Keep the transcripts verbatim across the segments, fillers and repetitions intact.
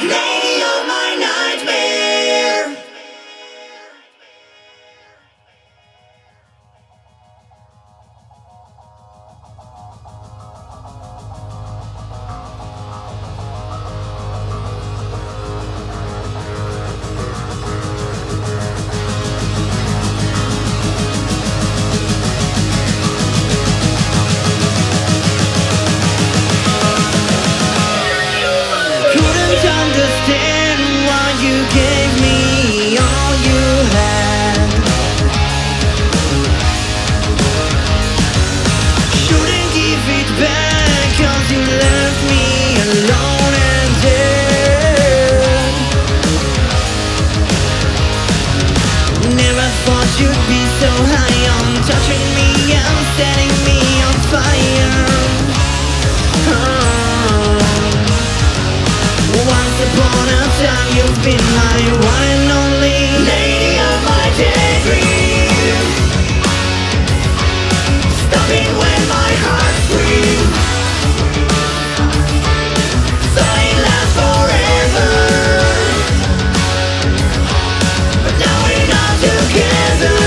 lady of my nightmare. Understand why you gave me all you had. Shouldn't give it back, 'cause you left me alone and dead. Never thought you'd be so high on touching me and setting me on fire. Once upon a time, you've been my one and only lady of my daydreams, stopping when my heart screams. So it lasts forever, but now we're not together.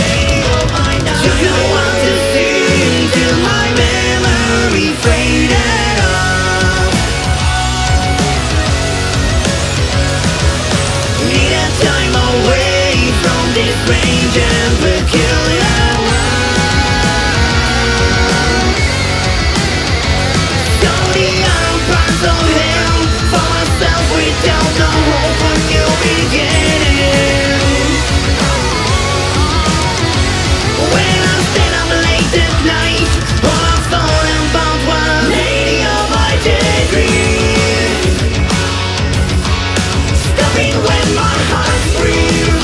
Lady of my night, you don't want to sing till my memory faded. Strange and peculiar world. Sodium burns so hell. For ourselves we don't know hope for new beginning. When I stand up late at night, all I thought about was lady of my daydream, stopping when my heart screams.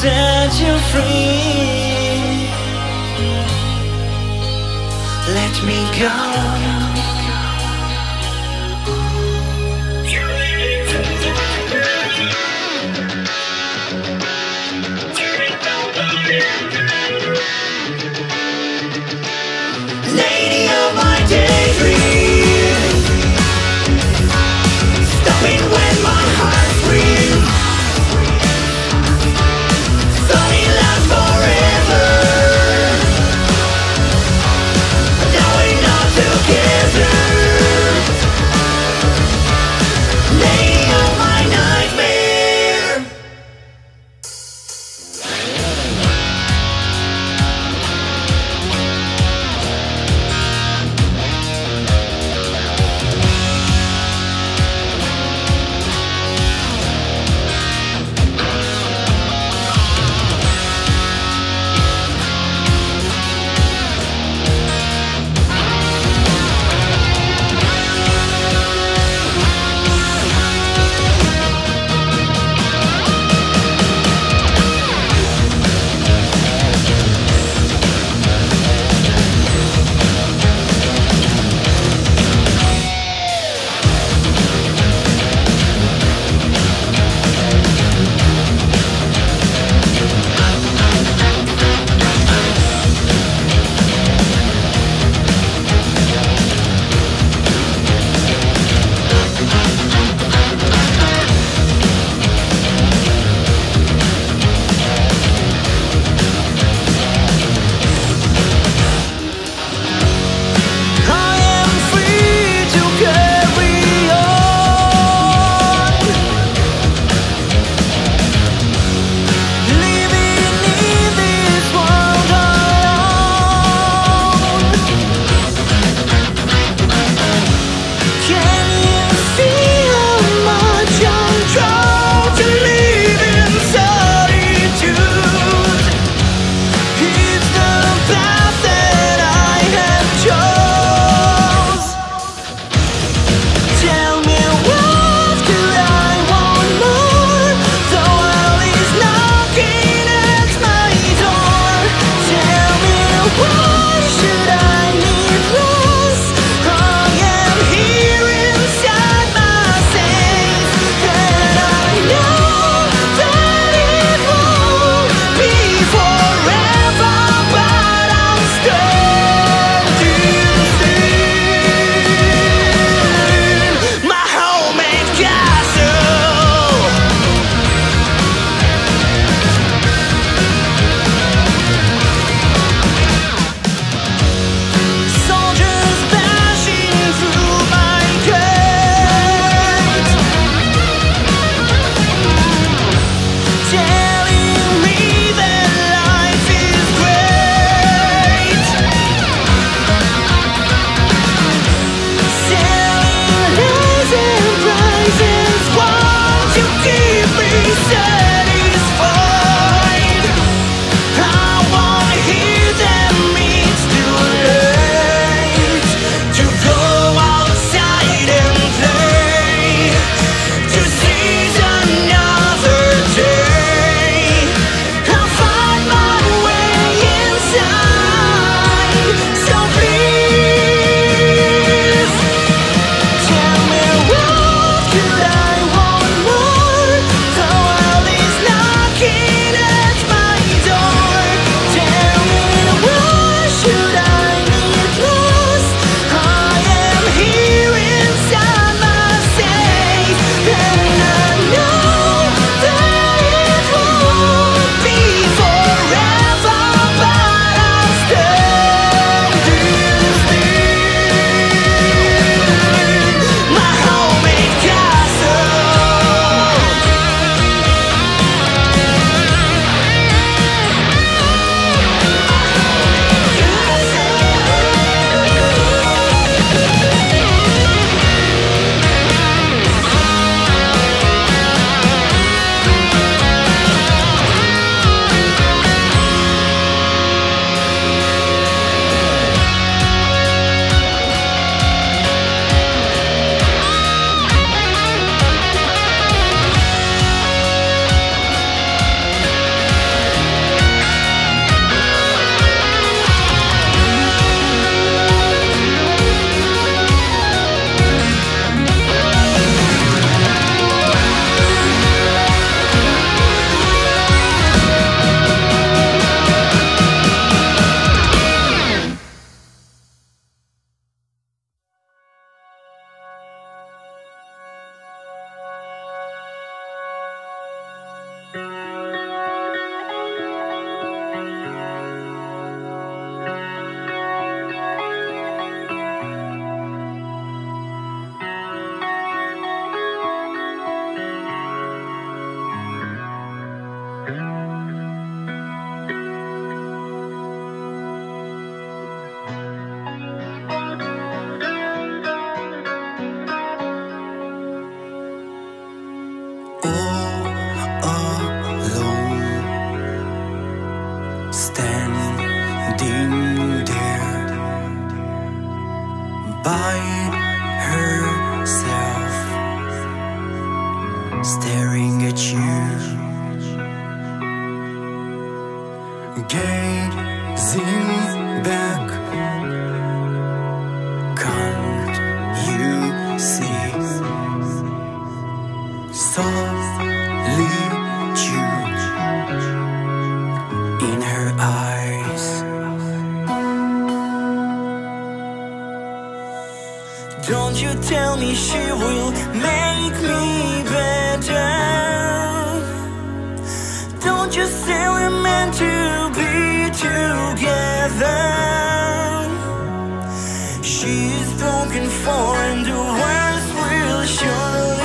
Set you free. Let me go. Together. by herself, staring at you, gazing back. Can't you see solitude in her eyes? Don't you tell me she will make me better. Don't you say we're meant to be together. She's broken for and the worst will surely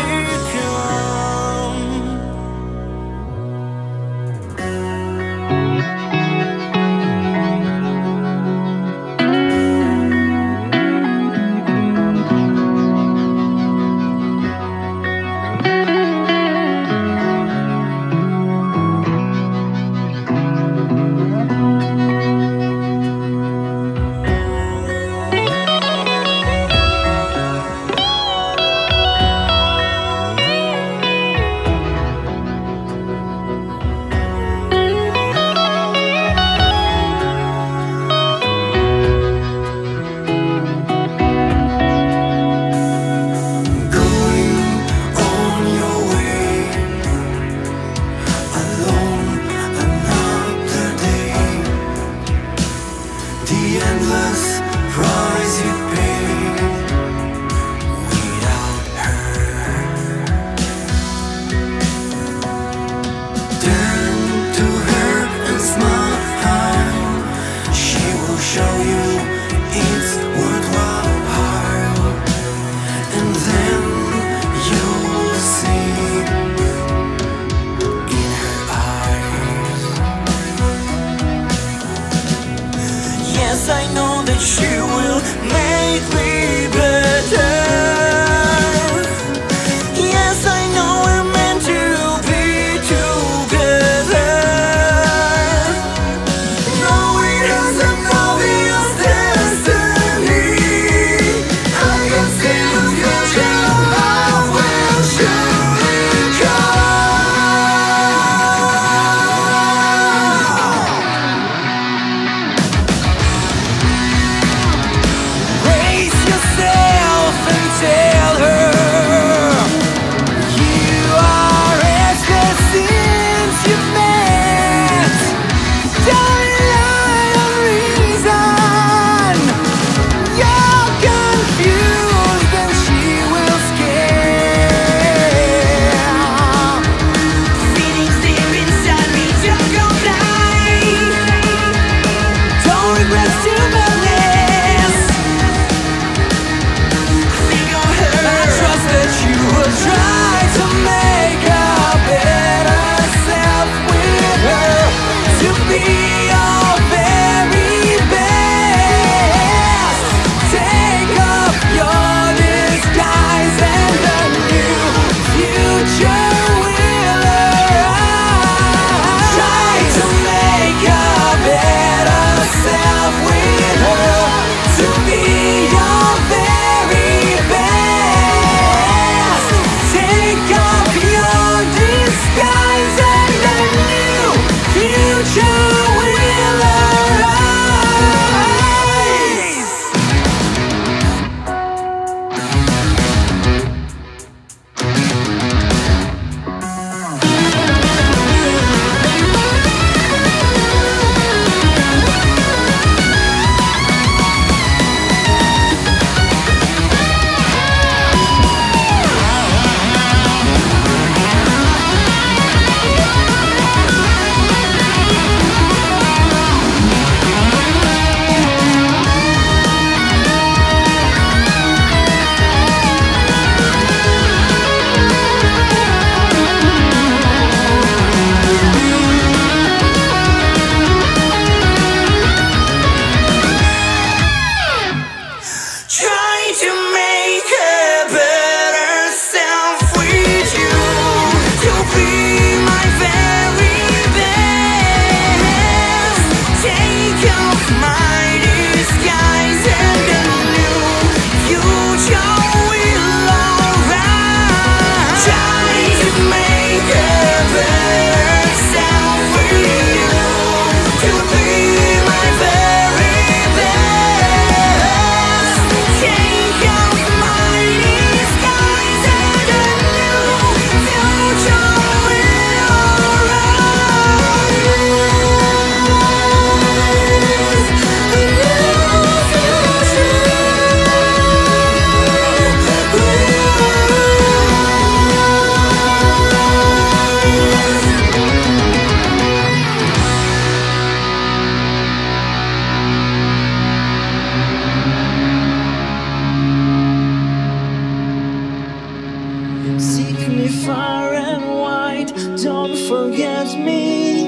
Far and wide, don't forget me.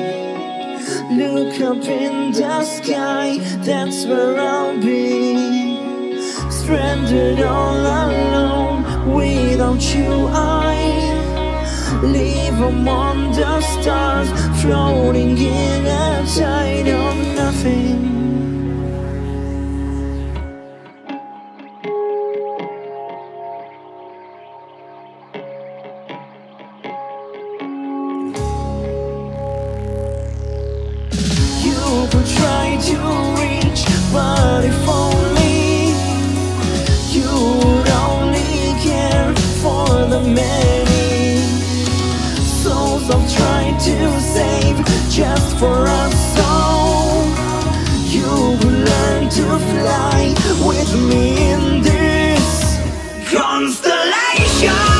Look up in the sky, that's where I'll be. Stranded all alone, without you I live among the stars, floating in a tide of nothing. Could try to reach, but if only you would only care for the many souls I've tried to save just for us all. You will learn to fly with me in this constellation.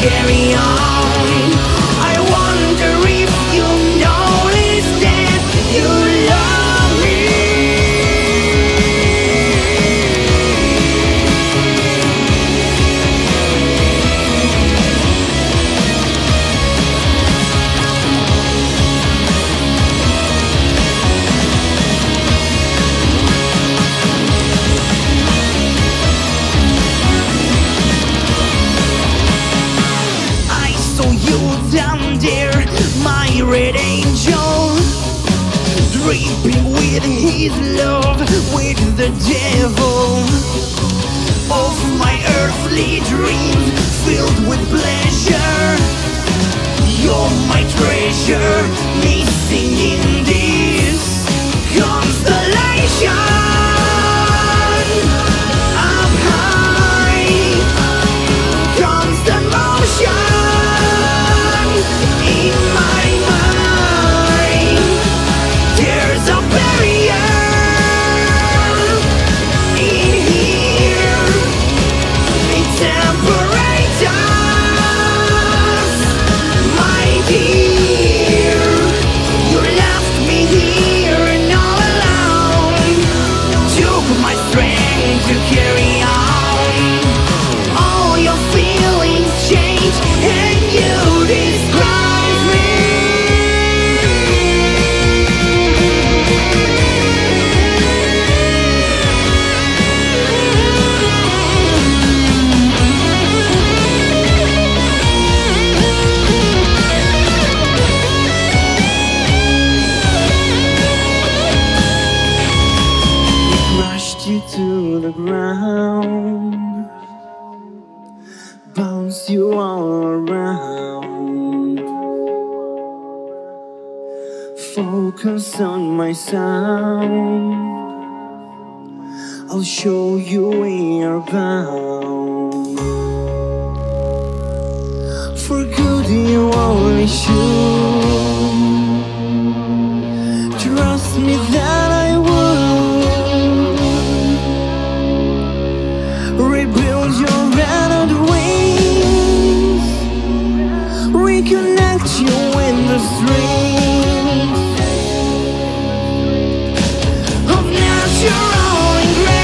Carry on. I wonder if you notice that you love me. Down there, my red angel, dripping with his love, with the devil. Of my earthly dreams, filled with pleasure, you're my treasure, missing in this constellation. To the ground, bounce you all around. Focus on my sound, I'll show you where you're bound. For good you only shoot, trust me that I will rebuild your battered wings, reconnect you in the strings of natural grace.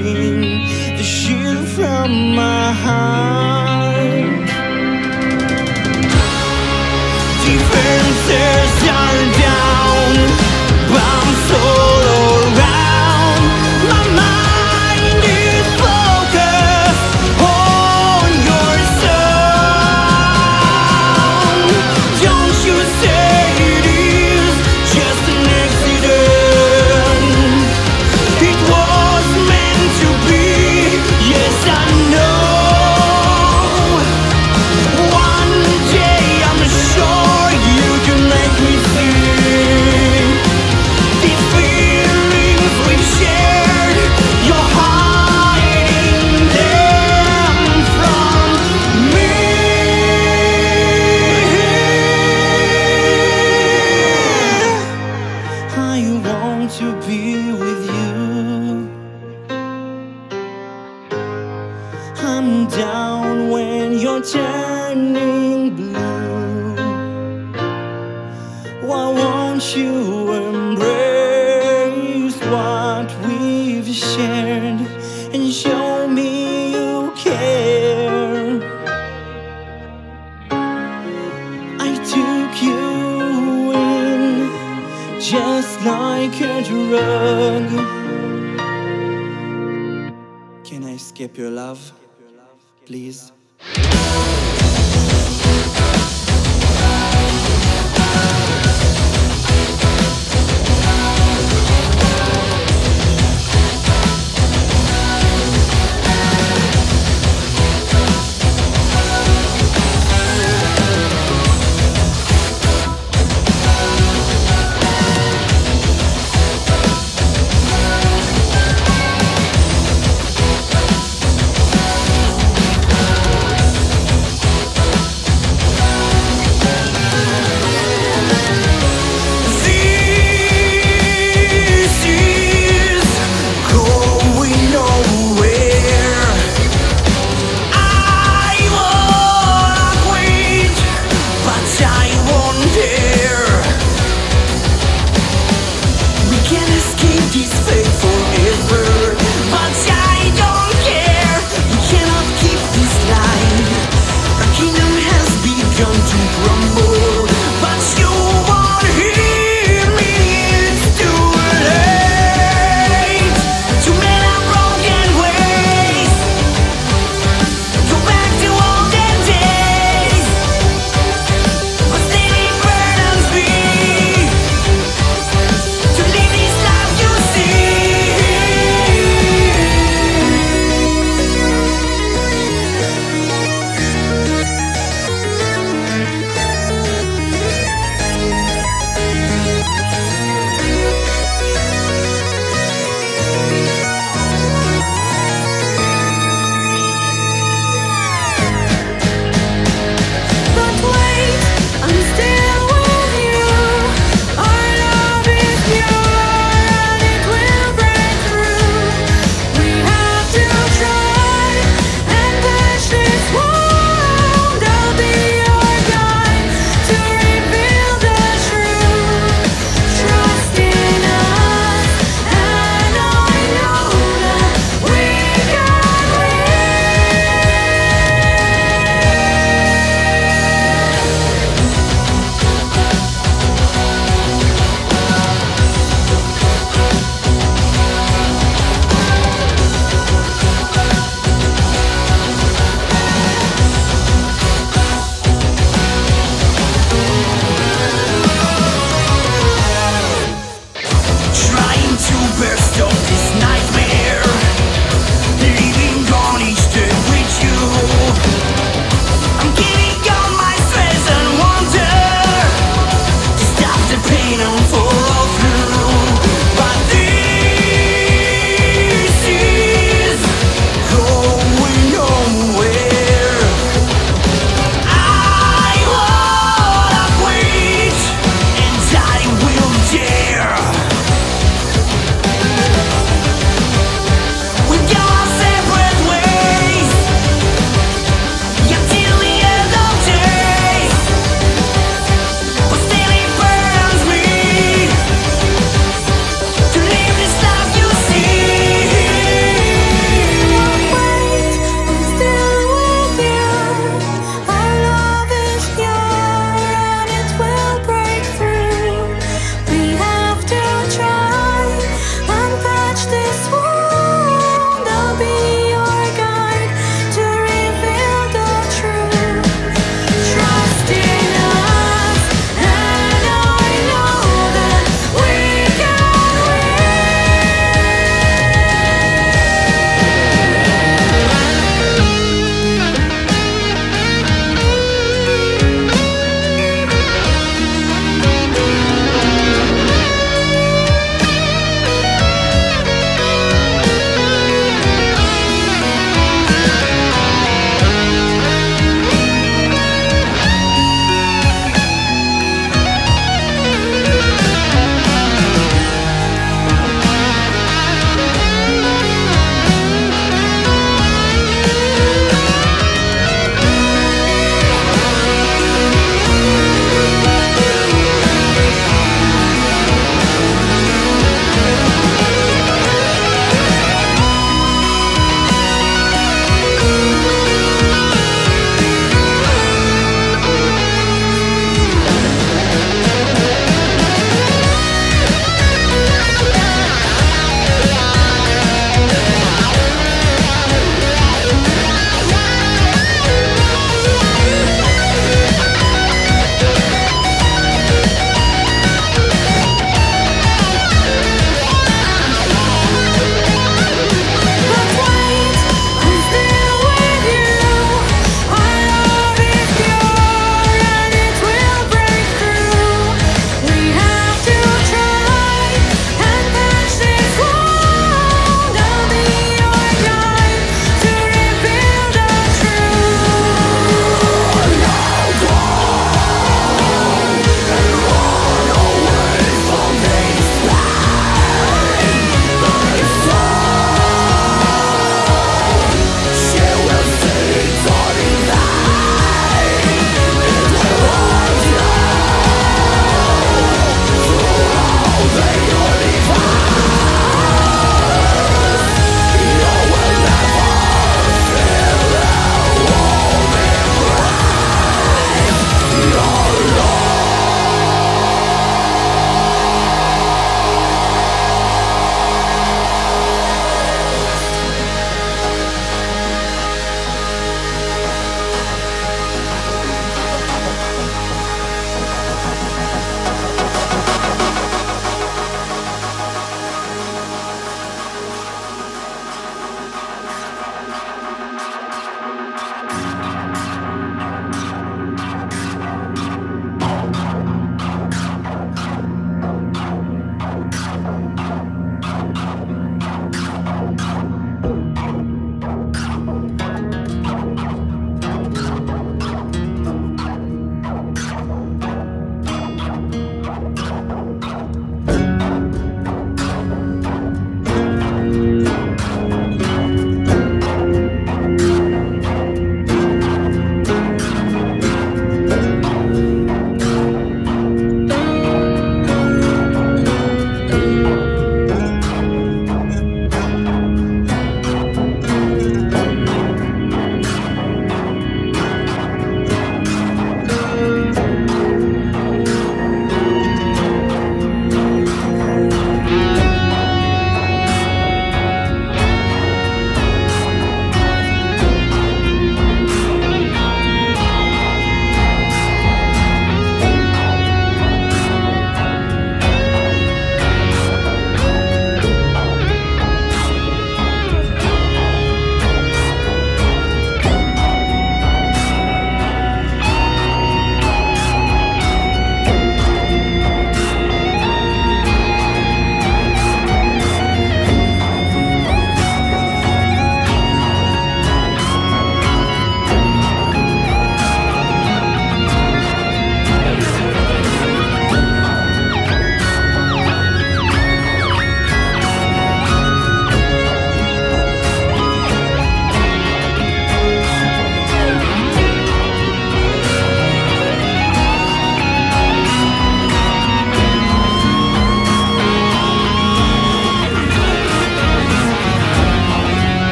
hiding the shit from my heart. Defenses are down, bombs all around. My mind is focused on your sound. Don't you say it is just an accident? It was meant to be, yes I know. To be with you, I'm down when you're turning blue. Why won't you embrace what we've shared and show me you care? I took you just like a drug. Can I skip your love, please?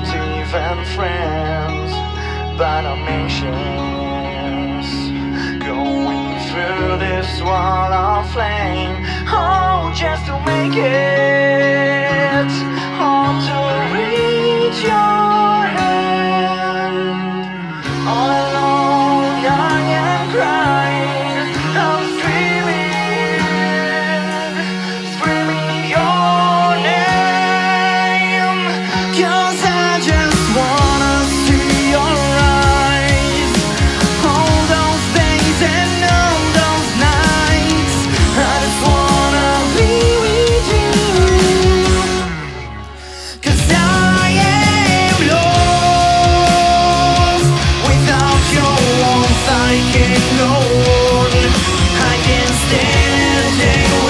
not even friends, but I'm anxious, going through this wall of flame, oh, just to make it, oh, to reach your hand. All alone, young and crying, I'm screaming, screaming your name, 'cause I just wanna see your eyes, all those days and all those nights, I just wanna be with you, 'cause I we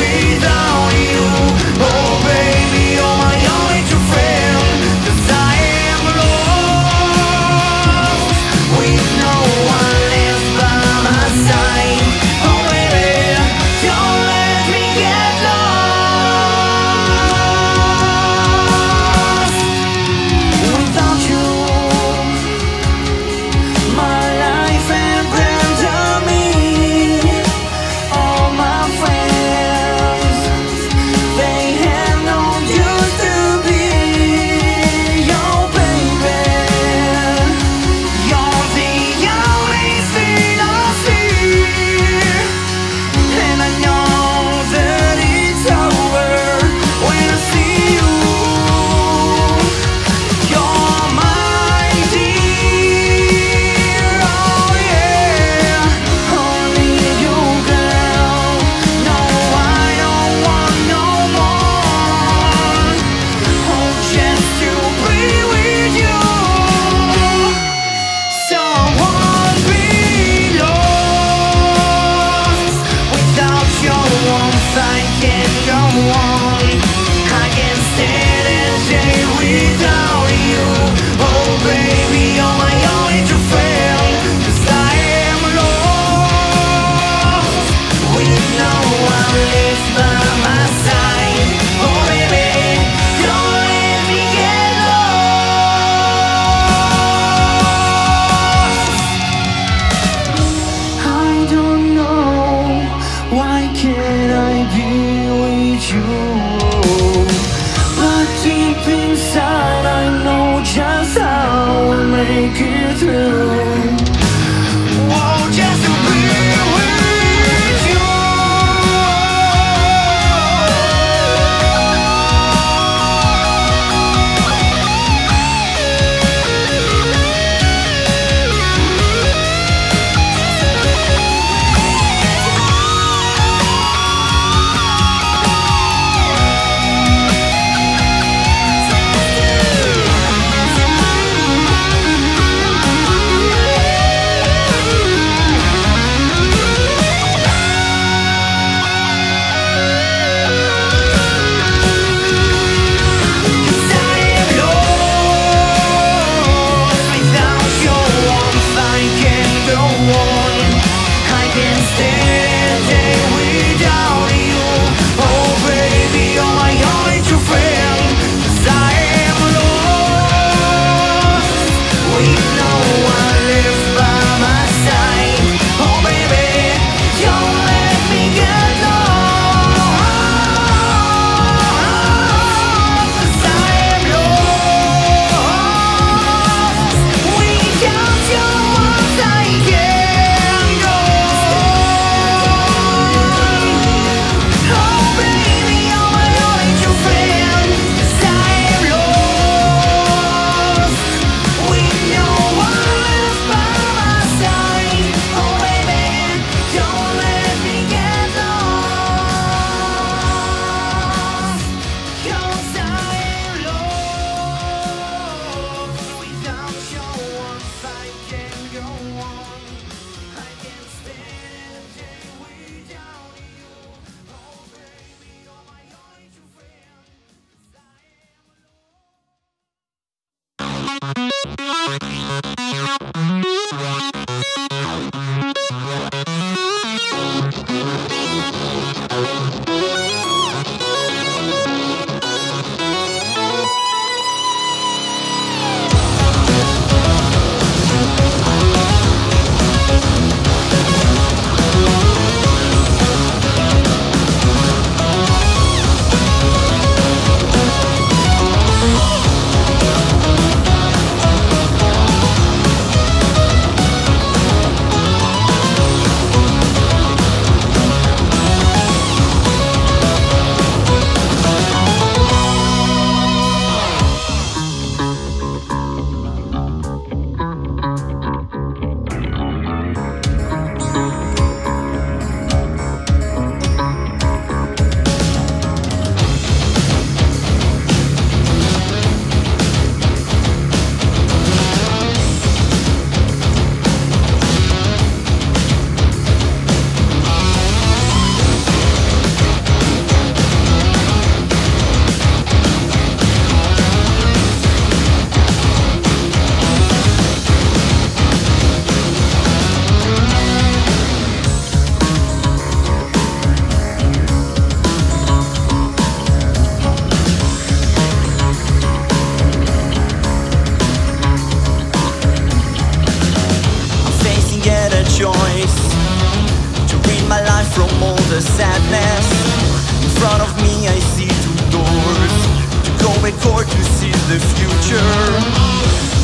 the future,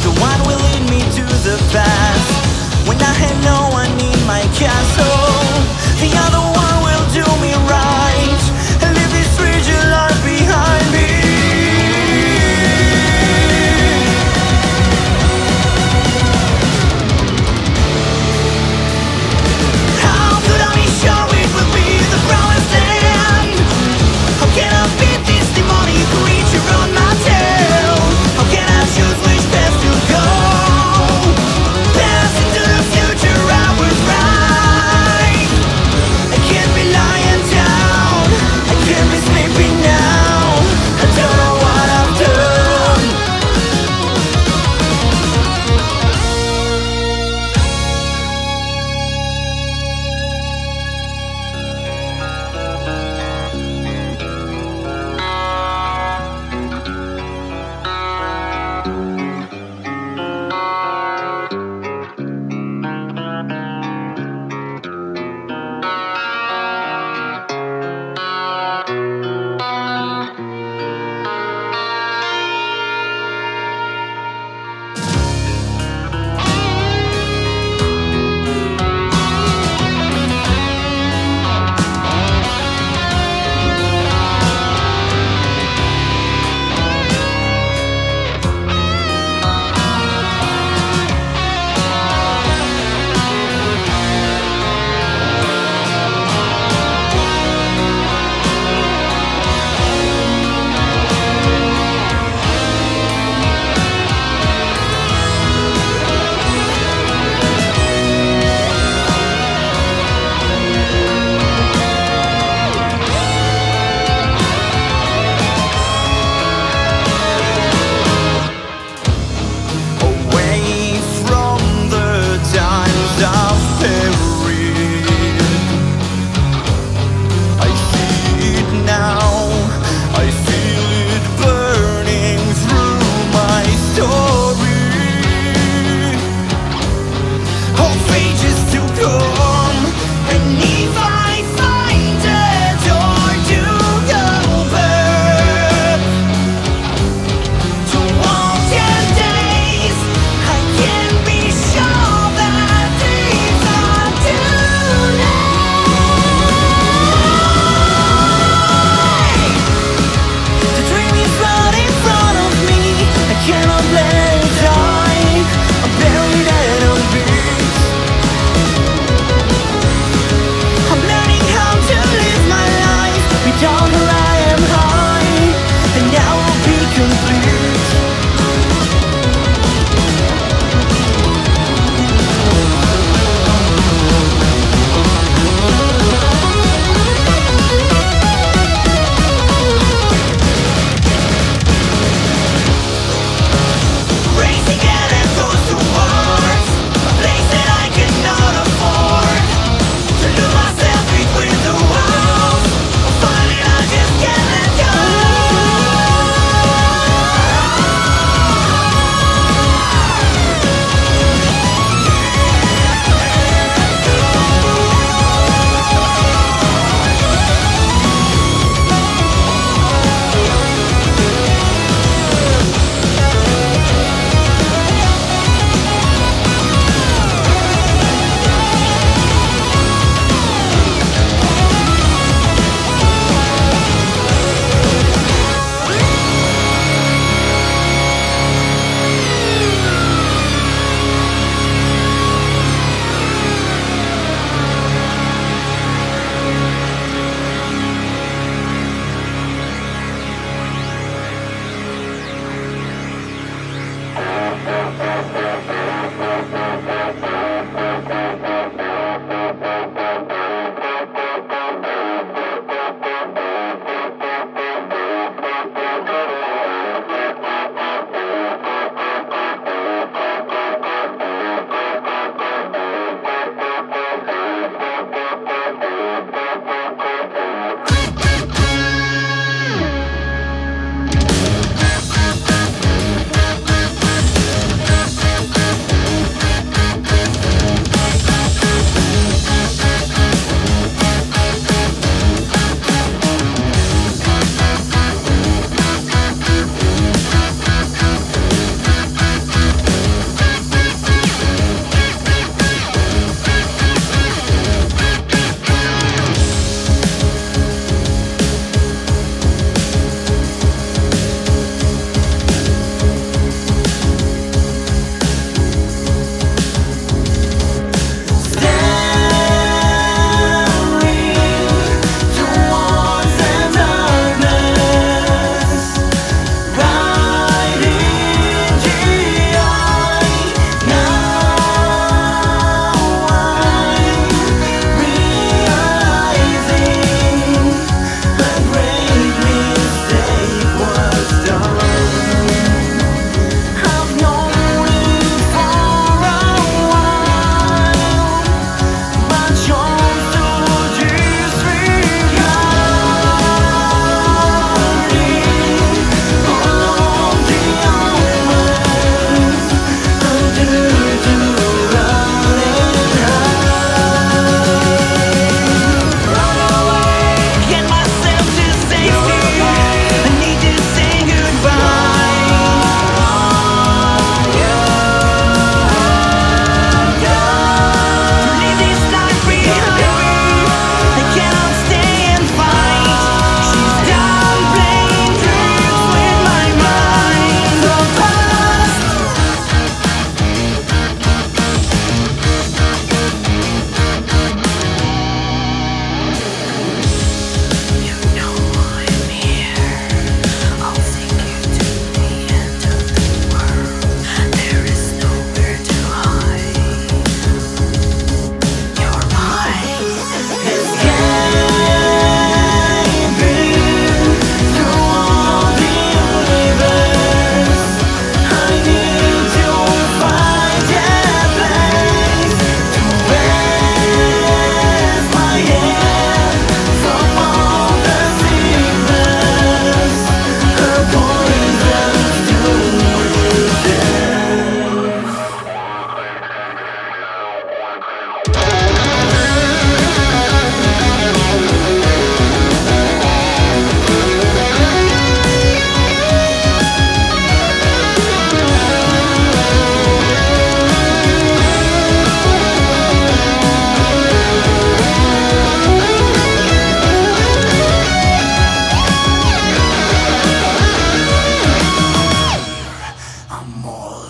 the one will lead me to the past. When I had no one in my castle, the other one will do me right and leave this fragile life behind me. How could I be sure it will be the promised land? How can I beat this demonic creature on my tail? How can I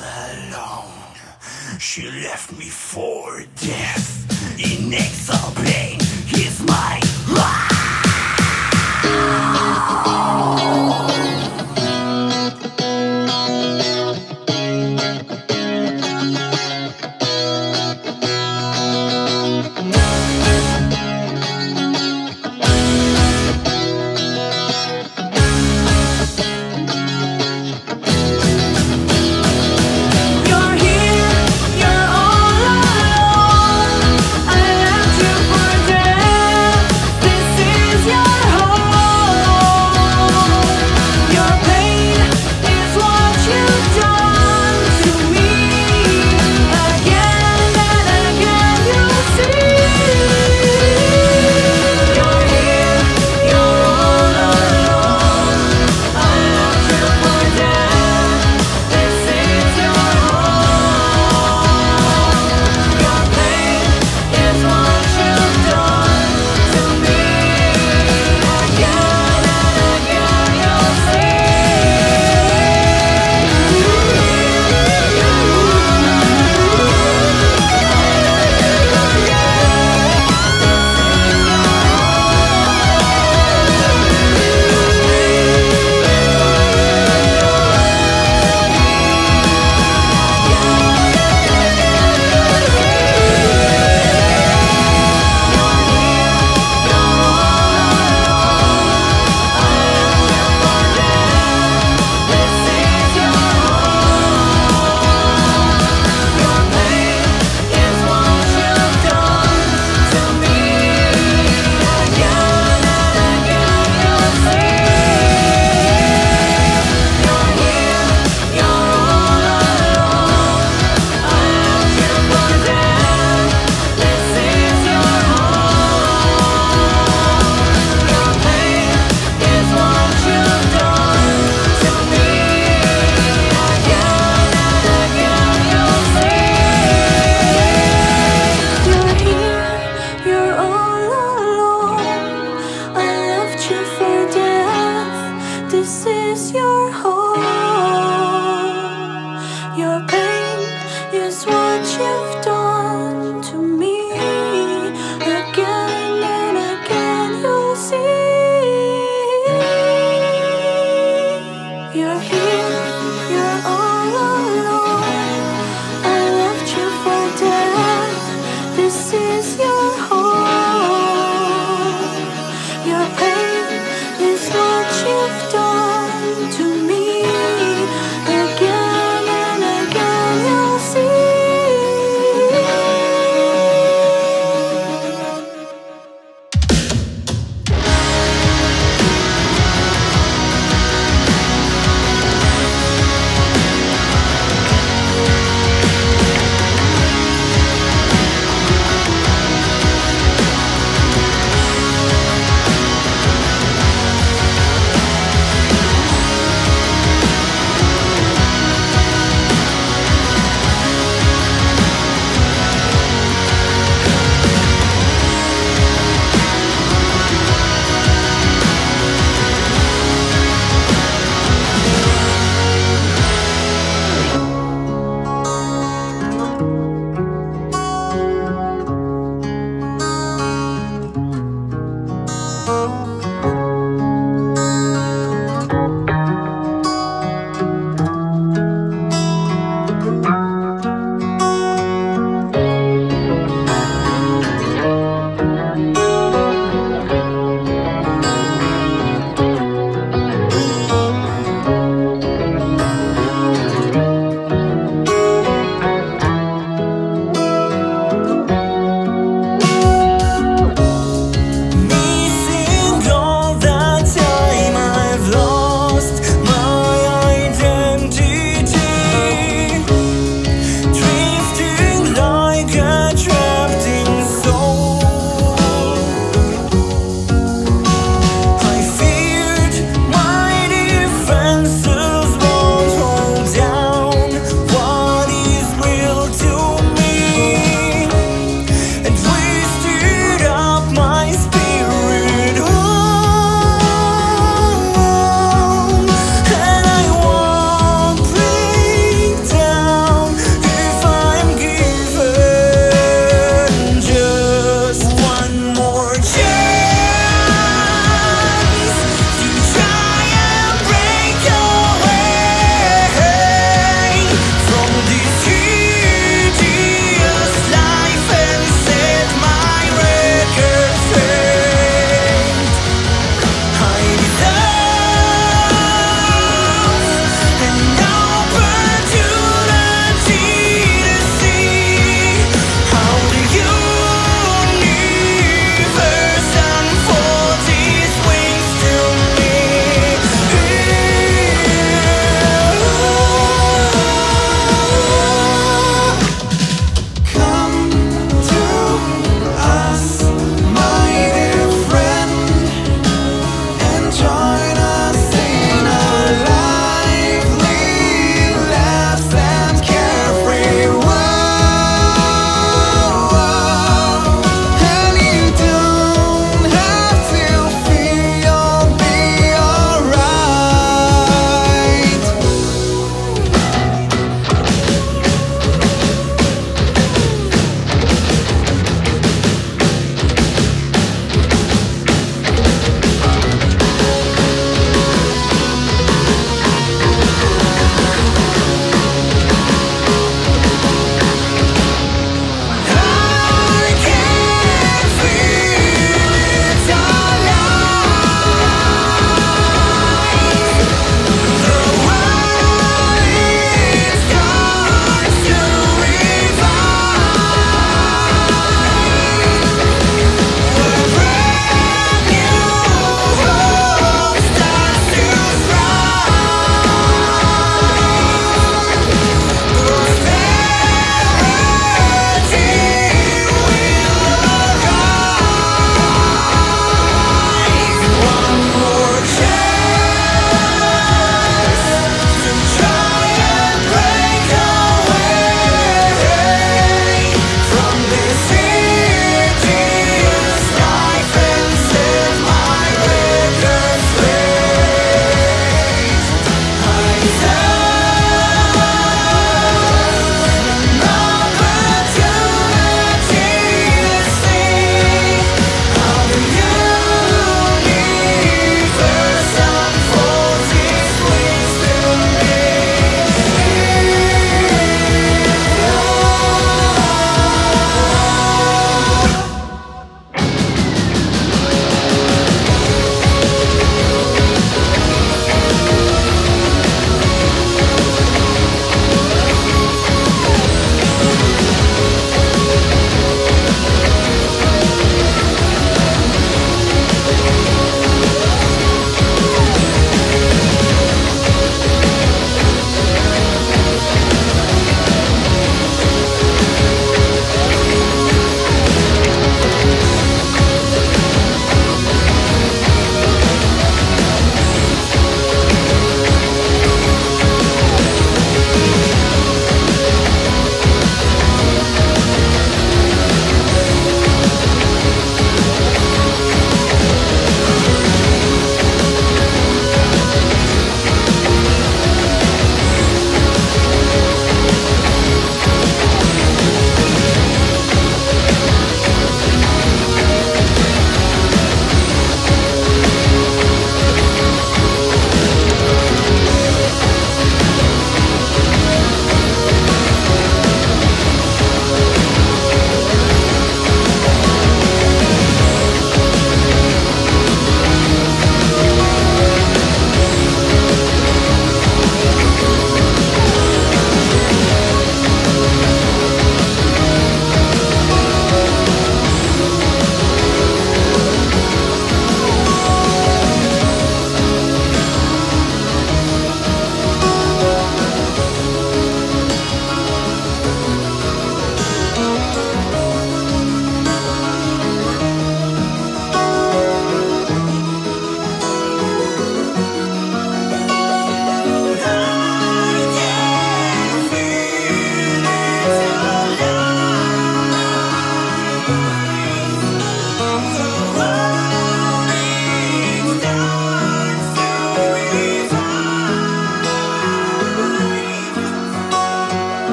alone. She left me for death in exile pain. Here's my life. This is your home. Your